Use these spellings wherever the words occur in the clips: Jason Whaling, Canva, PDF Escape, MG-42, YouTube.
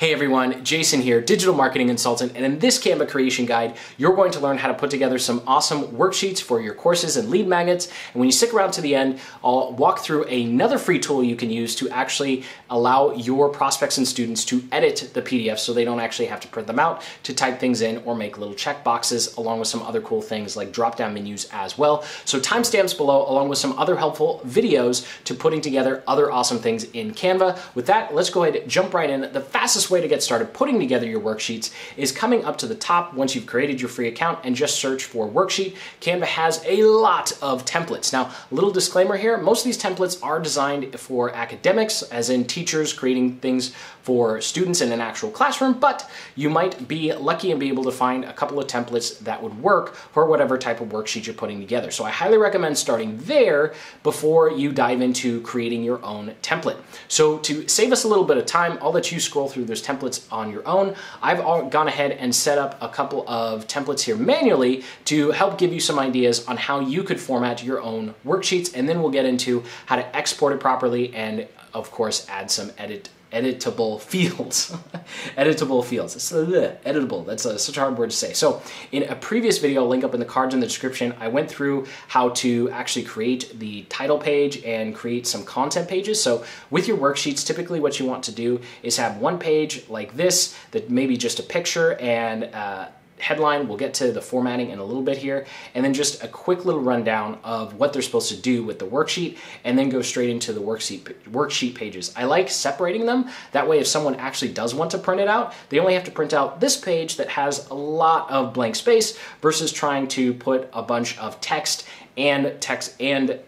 Hey everyone, Jason here, digital marketing consultant, and in this Canva creation guide, you're going to learn how to put together some awesome worksheets for your courses and lead magnets. And when you stick around to the end, I'll walk through another free tool you can use to actually allow your prospects and students to edit the PDFs so they don't actually have to print them out, to type things in or make little check boxes, along with some other cool things like drop-down menus as well. So timestamps below, along with some other helpful videos to putting together other awesome things in Canva. With that, let's go ahead and jump right in. The fastest way to get started putting together your worksheets is coming up to the top once you've created your free account and just search for worksheet. Canva has a lot of templates. Now, a little disclaimer here, most of these templates are designed for academics, as in teachers creating things for students in an actual classroom, but you might be lucky and be able to find a couple of templates that would work for whatever type of worksheet you're putting together. So I highly recommend starting there before you dive into creating your own template. So to save us a little bit of time, I'll let you scroll through this templates on your own. I've gone ahead and set up a couple of templates here manually to help give you some ideas on how you could format your own worksheets, and then we'll get into how to export it properly and of course add some editable fields. Editable fields. It's editable. That's such a hard word to say. So in a previous video, I'll link up in the cards in the description, I went through how to actually create the title page and create some content pages. So with your worksheets, typically what you want to do is have one page like this, that maybe just a picture and headline. We'll get to the formatting in a little bit here, and then just a quick little rundown of what they're supposed to do with the worksheet, and then go straight into the worksheet pages. I like separating them. That way, if someone actually does want to print it out, they only have to print out this page that has a lot of blank space versus trying to put a bunch of text and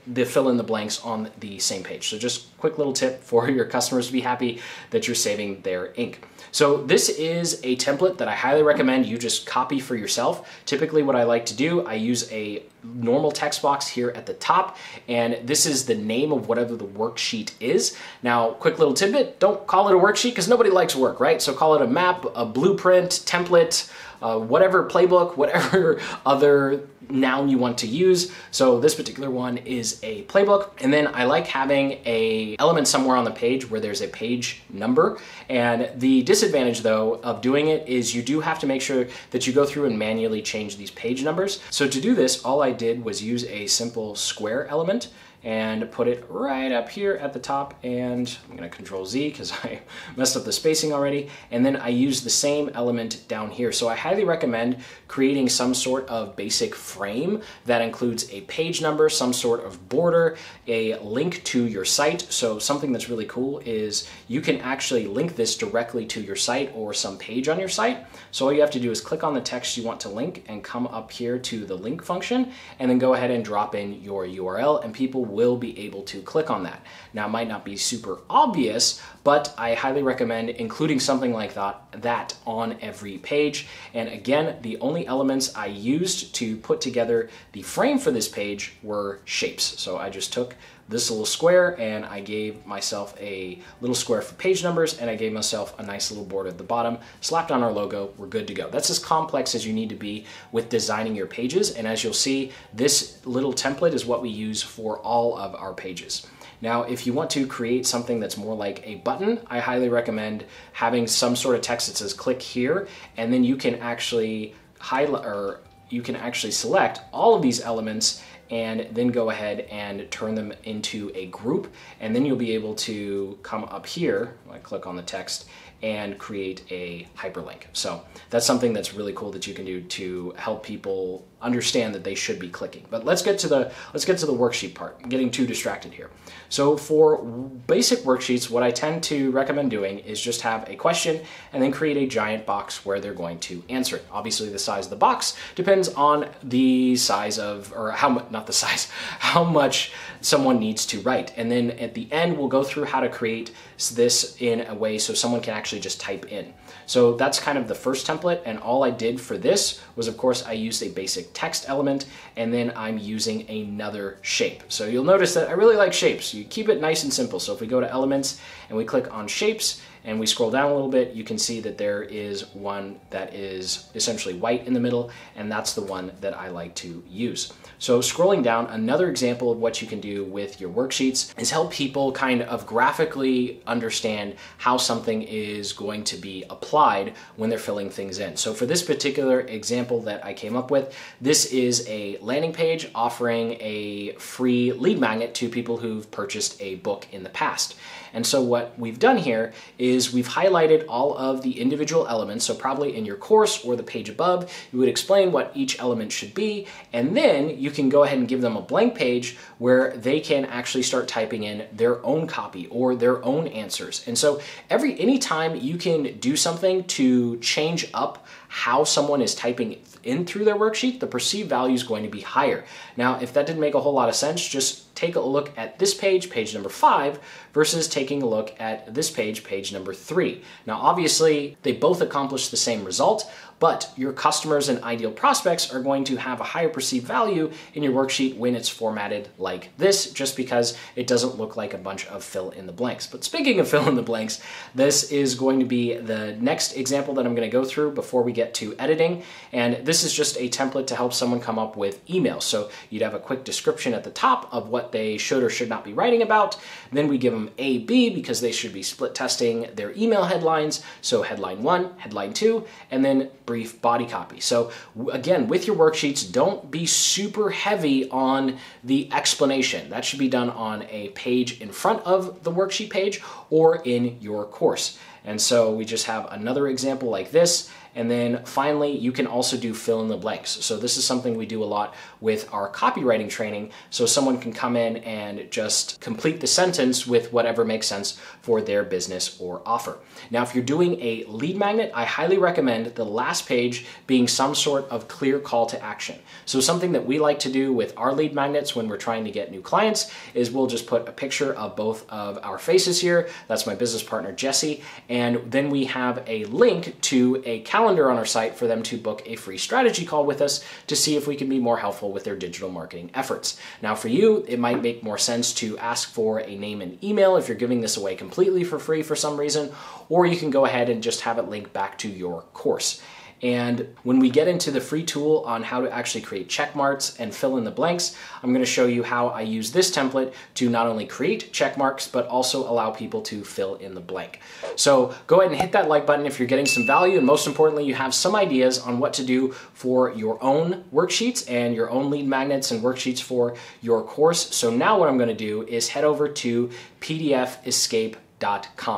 the fill in the blanks on the same page. So just quick little tip for your customers to be happy that you're saving their ink. So this is a template that I highly recommend you just copy for yourself. Typically what I like to do, I use a normal text box here at the top, and this is the name of whatever the worksheet is. Now, quick little tidbit, don't call it a worksheet because nobody likes work, right? So call it a map, a blueprint, template, whatever playbook, whatever other noun you want to use. So this particular one is a playbook. And then I like having an element somewhere on the page where there's a page number. And the disadvantage though of doing it is you do have to make sure that you go through and manually change these page numbers. So to do this, all I did was use a simple square element and put it right up here at the top, and I'm gonna Control Z because I messed up the spacing already, and then I use the same element down here. So I highly recommend creating some sort of basic frame that includes a page number, some sort of border, a link to your site. So something that's really cool is you can actually link this directly to your site or some page on your site. So all you have to do is click on the text you want to link and come up here to the link function, and then go ahead and drop in your URL, and people will be able to click on that. Now, it might not be super obvious, but I highly recommend including something like that on every page. And again, the only elements I used to put together the frame for this page were shapes. So I just took this little square and I gave myself a little square for page numbers, and I gave myself a nice little border at the bottom, slapped on our logo, we're good to go. That's as complex as you need to be with designing your pages. And as you'll see, this little template is what we use for all of our pages. Now, if you want to create something that's more like a button, I highly recommend having some sort of text that says click here, and then you can actually highlight, or you can actually select all of these elements and then go ahead and turn them into a group. And then you'll be able to come up here, I click on the text, and create a hyperlink. So that's something that's really cool that you can do to help people understand that they should be clicking. But let's get to the worksheet part. I'm getting too distracted here. So for basic worksheets, what I tend to recommend doing is just have a question and then create a giant box where they're going to answer it. Obviously, the size of the box depends on the size of, or how much, not the size, how much someone needs to write. And then at the end, we'll go through how to create this in a way so someone can actually just type in. So that's kind of the first template, and all I did for this was, of course, I used a basic text element, and then I'm using another shape. So you'll notice that I really like shapes. You keep it nice and simple. So if we go to elements and we click on shapes, and we scroll down a little bit, you can see that there is one that is essentially white in the middle, and that's the one that I like to use. So scrolling down, another example of what you can do with your worksheets is help people kind of graphically understand how something is going to be applied when they're filling things in. So for this particular example that I came up with, this is a landing page offering a free lead magnet to people who've purchased a book in the past. And so what we've done here is we've highlighted all of the individual elements. So probably in your course or the page above, you would explain what each element should be. And then you can go ahead and give them a blank page where they can actually start typing in their own copy or their own answers. And so anytime you can do something to change up how someone is typing in through their worksheet, the perceived value is going to be higher. Now, if that didn't make a whole lot of sense, just take a look at this page, page number 5, versus taking a look at this page, page number 3. Now, obviously, they both accomplish the same result, but your customers and ideal prospects are going to have a higher perceived value in your worksheet when it's formatted like this, just because it doesn't look like a bunch of fill in the blanks. But speaking of fill in the blanks, this is going to be the next example that I'm going to go through before we get to editing. And this is just a template to help someone come up with email. So you'd have a quick description at the top of what they should or should not be writing about. Then we give them A, B, because they should be split testing their email headlines. So headline 1, headline 2, and then brief body copy. So again, with your worksheets, don't be super heavy on the explanation. That should be done on a page in front of the worksheet page or in your course. And so we just have another example like this. And then finally, you can also do fill in the blanks. So this is something we do a lot with our copywriting training. So someone can come in and just complete the sentence with whatever makes sense for their business or offer. Now, if you're doing a lead magnet, I highly recommend the last page being some sort of clear call to action. So something that we like to do with our lead magnets when we're trying to get new clients is we'll just put a picture of both of our faces here. That's my business partner, Jesse. And then we have a link to a calendar on our site for them to book a free strategy call with us to see if we can be more helpful with their digital marketing efforts. Now for you, it might make more sense to ask for a name and email if you're giving this away completely for free for some reason, or you can go ahead and just have it linked back to your course. And when we get into the free tool on how to actually create check marks and fill in the blanks, I'm going to show you how I use this template to not only create check marks, but also allow people to fill in the blank. So go ahead and hit that like button if you're getting some value. And most importantly, you have some ideas on what to do for your own worksheets and your own lead magnets and worksheets for your course. So now what I'm going to do is head over to PDFescape.com.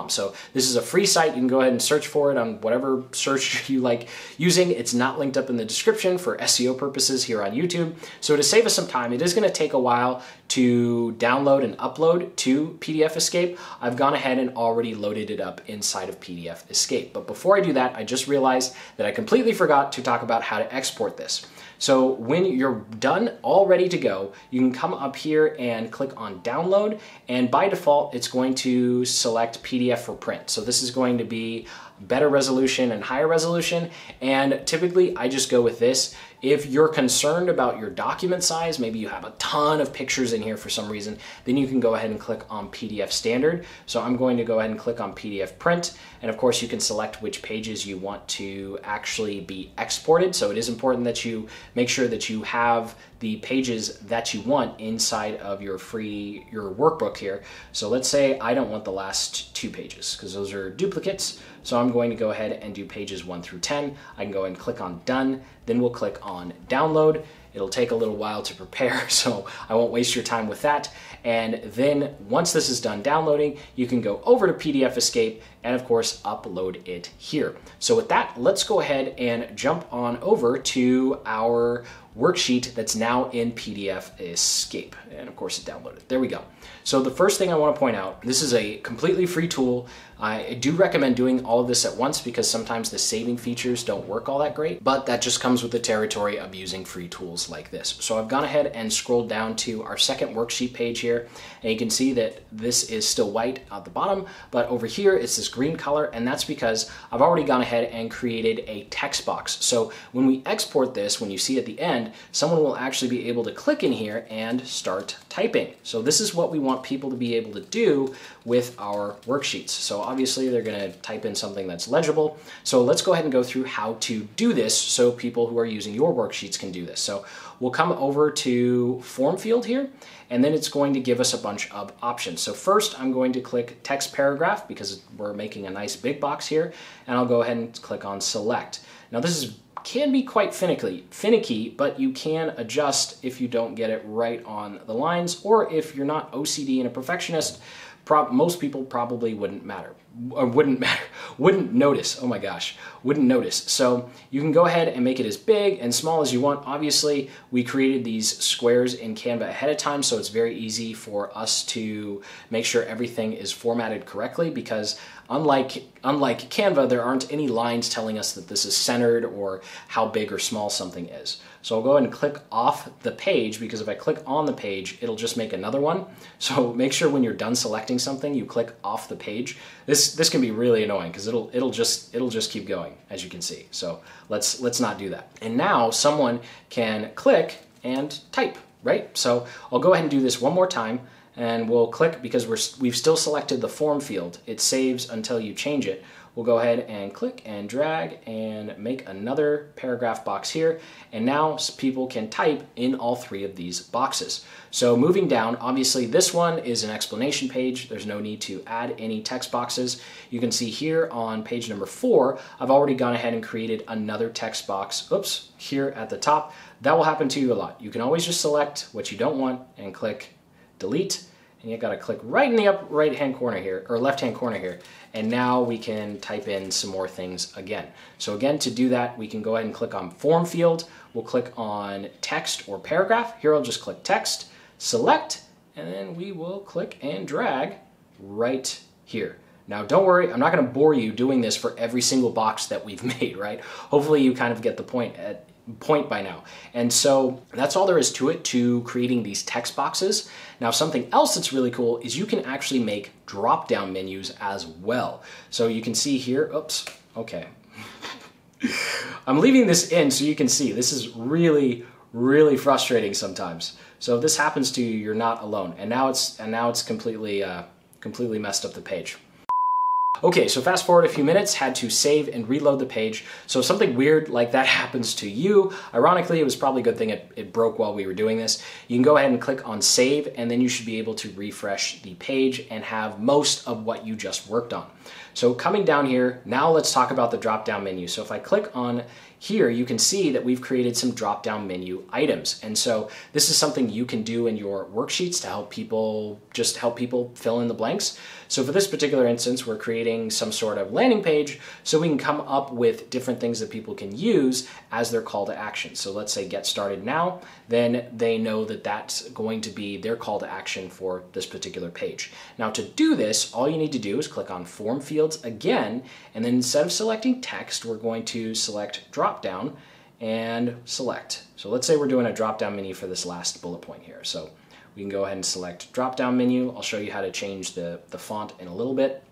So this is a free site. You can go ahead and search for it on whatever search you like using. It's not linked up in the description for SEO purposes here on YouTube. So to save us some time, it is going to take a while to download and upload to PDF Escape. I've gone ahead and already loaded it up inside of PDF Escape. But before I do that, I just realized that I completely forgot to talk about how to export this. So when you're done, all ready to go, you can come up here and click on download, and by default, it's going to select PDF for print. So this is going to be better resolution and higher resolution. And typically I just go with this. If you're concerned about your document size, maybe you have a ton of pictures in here for some reason, then you can go ahead and click on PDF standard. So I'm going to go ahead and click on PDF print. And of course you can select which pages you want to actually be exported. So it is important that you make sure that you have the pages that you want inside of your workbook here. So let's say I don't want the last 2 pages because those are duplicates. So I'm going to go ahead and do pages 1 through 10. I can go and click on done. Then we'll click on download. It'll take a little while to prepare, so I won't waste your time with that. And then once this is done downloading, you can go over to PDF Escape and of course upload it here. So with that, let's go ahead and jump on over to our worksheet that's now in PDF Escape. And of course it downloaded. There we go. So the first thing I want to point out, this is a completely free tool. I do recommend doing all of this at once because sometimes the saving features don't work all that great, but that just comes with the territory of using free tools like this. So I've gone ahead and scrolled down to our second worksheet page here, and you can see that this is still white at the bottom, but over here it's this green color, and that's because I've already gone ahead and created a text box. So when we export this, when you see at the end, someone will actually be able to click in here and start typing. So this is what we want people to be able to do with our worksheets. So obviously they're going to type in something that's legible. So let's go ahead and go through how to do this so people who are using your worksheets can do this. So we'll come over to form field here, and then it's going to give us a bunch of options. So first I'm going to click text paragraph because we're making a nice big box here, and I'll go ahead and click on select. Now this can be quite finicky, but you can adjust if you don't get it right on the lines, or if you're not OCD and a perfectionist, most people probably wouldn't notice. Oh my gosh, wouldn't notice. So you can go ahead and make it as big and small as you want. Obviously, we created these squares in Canva ahead of time, so it's very easy for us to make sure everything is formatted correctly, because unlike Canva, there aren't any lines telling us that this is centered or how big or small something is. So I'll go ahead and click off the page, because if I click on the page, it'll just make another one. So make sure when you're done selecting something, you click off the page. This can be really annoying because it'll just keep going, as you can see. So let's not do that. And now someone can click and type, right? So I'll go ahead and do this one more time, and we'll click because we've still selected the form field. It saves until you change it. We'll go ahead and click and drag and make another paragraph box here. And now people can type in all three of these boxes. So moving down, obviously this one is an explanation page. There's no need to add any text boxes. You can see here on page number 4, I've already gone ahead and created another text box, oops, here at the top. That will happen to you a lot. You can always just select what you don't want and click delete. And you gotta click right in the upper right-hand corner here, or left-hand corner here, and now we can type in some more things again. So again, to do that, we can go ahead and click on form field. We'll click on text or paragraph. Here I'll just click text, select, and then we will click and drag right here. Now don't worry, I'm not gonna bore you doing this for every single box that we've made, right? Hopefully you kind of get the point by now. And so that's all there is to it, to creating these text boxes. Now something else that's really cool is you can actually make drop down menus as well. So you can see here, oops, okay. I'm leaving this in so you can see this is really frustrating sometimes. So if this happens to you, you're not alone. And now it's completely messed up the page. Okay, so fast forward a few minutes, had to save and reload the page. So if something weird like that happens to you, ironically, it was probably a good thing it broke while we were doing this. You can go ahead and click on save, and then you should be able to refresh the page and have most of what you just worked on. So coming down here, now let's talk about the drop-down menu. So if I click on here, you can see that we've created some drop-down menu items. And so this is something you can do in your worksheets to help people fill in the blanks. So for this particular instance, we're creating some sort of landing page so we can come up with different things that people can use as their call to action. So let's say get started now, then they know that that's going to be their call to action for this particular page. Now to do this, all you need to do is click on form fields again, and then instead of selecting text, we're going to select drop down and select. So let's say we're doing a drop down menu for this last bullet point here. So we can go ahead and select drop down menu. I'll show you how to change the font in a little bit.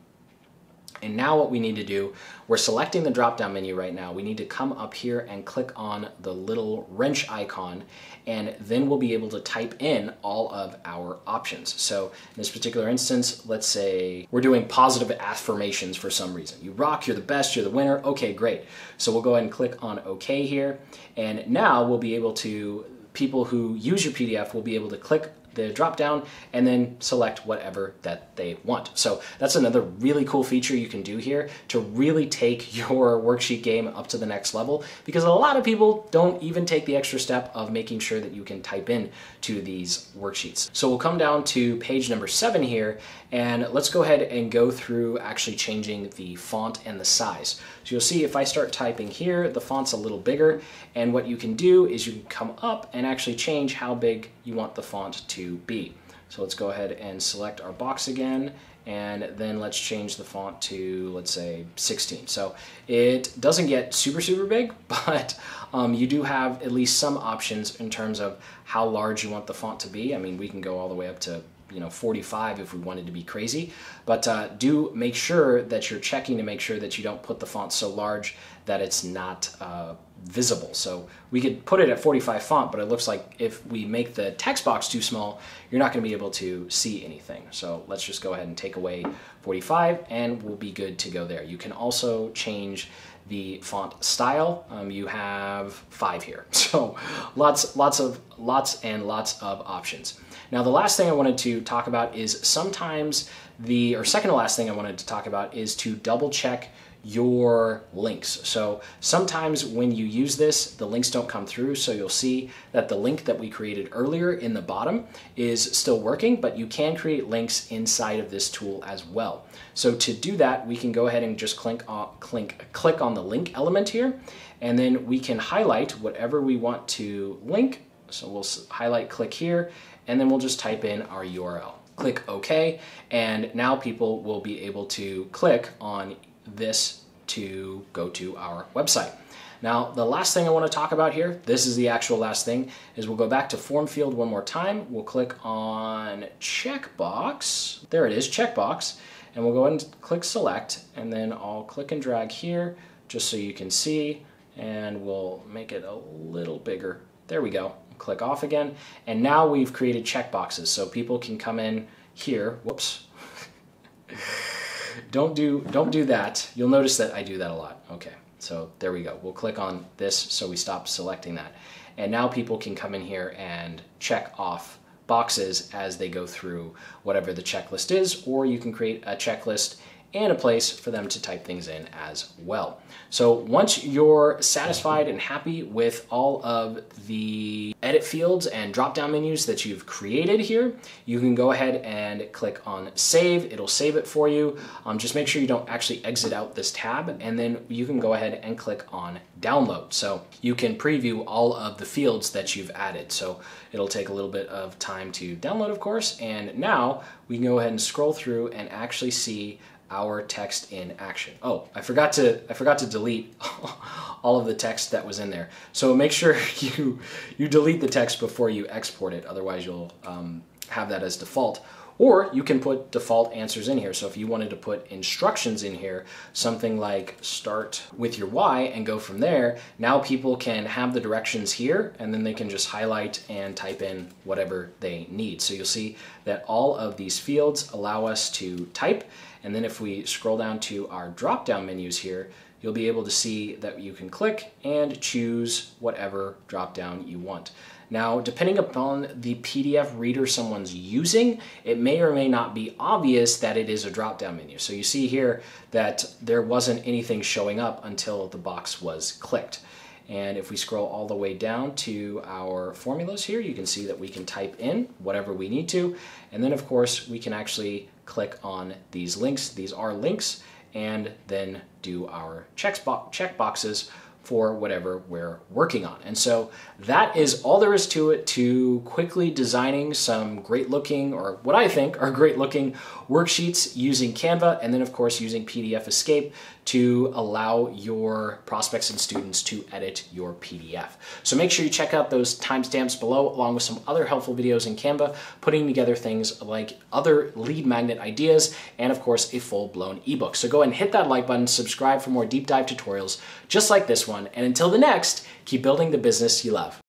And now what we need to do, we're selecting the drop-down menu right now. We need to come up here and click on the little wrench icon, and then we'll be able to type in all of our options. So in this particular instance, let's say we're doing positive affirmations for some reason. You rock, you're the best, you're the winner. Okay, great. So we'll go ahead and click on OK here. And now we'll be able to, people who use your PDF will be able to click the drop down and then select whatever that they want. So that's another really cool feature you can do here to really take your worksheet game up to the next level, because a lot of people don't even take the extra step of making sure that you can type in to these worksheets. So we'll come down to page number 7 here, and let's go ahead and go through actually changing the font and the size. So you'll see if I start typing here, the font's a little bigger, and what you can do is you can come up and actually change how big you want the font to be. So let's go ahead and select our box again, and then let's change the font to, let's say, 16. So it doesn't get super big, but you do have at least some options in terms of how large you want the font to be. I mean, we can go all the way up to you know, 45 if we wanted to be crazy. But do make sure that you're checking to make sure that you don't put the font so large that it's not visible. So we could put it at 45 font, but it looks like if we make the text box too small, you're not going to be able to see anything. So let's just go ahead and take away 45 and we'll be good to go there. You can also change the font style. You have 5 here. So lots and lots of options. Now the last thing I wanted to talk about is sometimes the, or second to last thing I wanted to talk about is to double check your links. So sometimes when you use this, the links don't come through. So you'll see that the link that we created earlier in the bottom is still working, but you can create links inside of this tool as well. So to do that, we can go ahead and just click on the link element here, and then we can highlight whatever we want to link. So we'll highlight, click here, and then we'll just type in our URL. Click OK, and now people will be able to click on this to go to our website. Now, the last thing I want to talk about here, this is the actual last thing, is we'll go back to form field one more time. We'll click on checkbox. There it is, checkbox. And we'll go ahead and click select, and then I'll click and drag here just so you can see, and we'll make it a little bigger. There we go. Click off again. And now we've created checkboxes so people can come in here. Whoops. Don't do that. You'll notice that I do that a lot. Okay, so there we go. We'll click on this so we stop selecting that. And now people can come in here and check off boxes as they go through whatever the checklist is, or you can create a checklist and a place for them to type things in as well. So once you're satisfied and happy with all of the edit fields and drop-down menus that you've created here, you can go ahead and click on save. It'll save it for you. Just make sure you don't actually exit out this tab, and then you can go ahead and click on download. So you can preview all of the fields that you've added. So it'll take a little bit of time to download, of course, and now we can go ahead and scroll through and actually see our text in action. Oh, I forgot to delete all of the text that was in there. So make sure you delete the text before you export it. Otherwise you'll have that as default, or you can put default answers in here. So if you wanted to put instructions in here, something like start with your why and go from there, now people can have the directions here, and then they can just highlight and type in whatever they need. So you'll see that all of these fields allow us to type. And then if we scroll down to our drop-down menus here, you'll be able to see that you can click and choose whatever drop-down you want. Now, depending upon the PDF reader someone's using, it may or may not be obvious that it is a drop-down menu. So you see here that there wasn't anything showing up until the box was clicked. And if we scroll all the way down to our formulas here, you can see that we can type in whatever we need to. And then, of course, we can actually click on these links. These are links, and then do our checkboxes for whatever we're working on. And so that is all there is to it, to quickly designing some great looking, or what I think are great looking worksheets using Canva, and then of course using PDF Escape to allow your prospects and students to edit your PDF. So make sure you check out those timestamps below, along with some other helpful videos in Canva, putting together things like other lead magnet ideas, and of course a full blown ebook. So go ahead and hit that like button, subscribe for more deep dive tutorials just like this one. And until the next, keep building the business you love.